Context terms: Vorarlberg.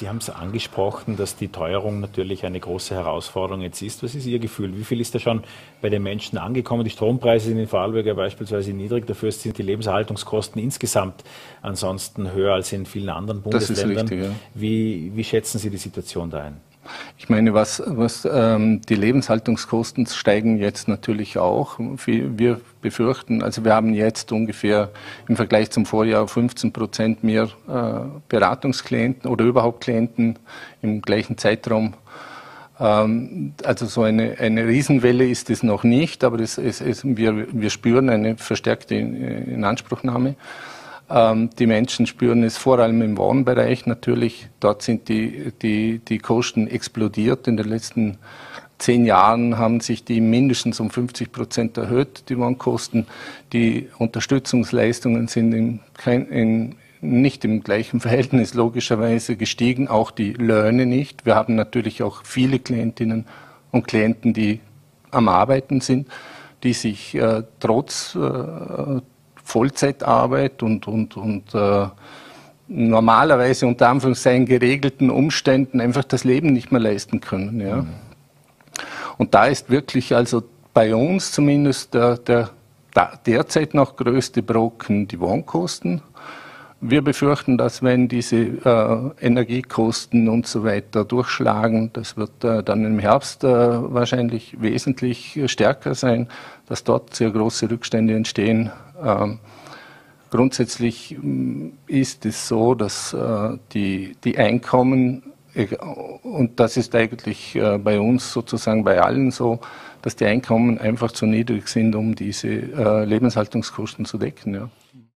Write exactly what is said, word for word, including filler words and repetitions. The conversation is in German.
Sie haben es angesprochen, dass die Teuerung natürlich eine große Herausforderung jetzt ist. Was ist Ihr Gefühl? Wie viel ist da schon bei den Menschen angekommen? Die Strompreise sind in Vorarlberg ja beispielsweise niedrig. Dafür sind die Lebenserhaltungskosten insgesamt ansonsten höher als in vielen anderen Bundesländern. Das ist richtig, ja. Wie, wie schätzen Sie die Situation da ein? Ich meine, was, was ähm, die Lebenshaltungskosten steigen jetzt natürlich auch. Wir befürchten, also wir haben jetzt ungefähr im Vergleich zum Vorjahr fünfzehn Prozent mehr äh, Beratungsklienten oder überhaupt Klienten im gleichen Zeitraum. Ähm, also so eine, eine Riesenwelle ist es noch nicht, aber es, es, es, wir, wir spüren eine verstärkte Inanspruchnahme. Die Menschen spüren es vor allem im Wohnbereich natürlich. Dort sind die, die, die Kosten explodiert. In den letzten zehn Jahren haben sich die mindestens um fünfzig Prozent erhöht, die Wohnkosten. Die Unterstützungsleistungen sind in kein, in, nicht im gleichen Verhältnis logischerweise gestiegen, auch die Löhne nicht. Wir haben natürlich auch viele Klientinnen und Klienten, die am Arbeiten sind, die sich äh, trotz äh, Vollzeitarbeit und, und, und äh, normalerweise unter Anführungszeichen geregelten Umständen einfach das Leben nicht mehr leisten können. Ja. Mhm. Und da ist wirklich also bei uns zumindest der, der, der derzeit noch größte Brocken die Wohnkosten. Wir befürchten, dass wenn diese äh, Energiekosten und so weiter durchschlagen, das wird äh, dann im Herbst äh, wahrscheinlich wesentlich stärker sein, dass dort sehr große Rückstände entstehen. Ähm, grundsätzlich ist es so, dass äh, die, die Einkommen, und das ist eigentlich äh, bei uns sozusagen bei allen so, dass die Einkommen einfach zu niedrig sind, um diese äh, Lebenshaltungskosten zu decken. Ja.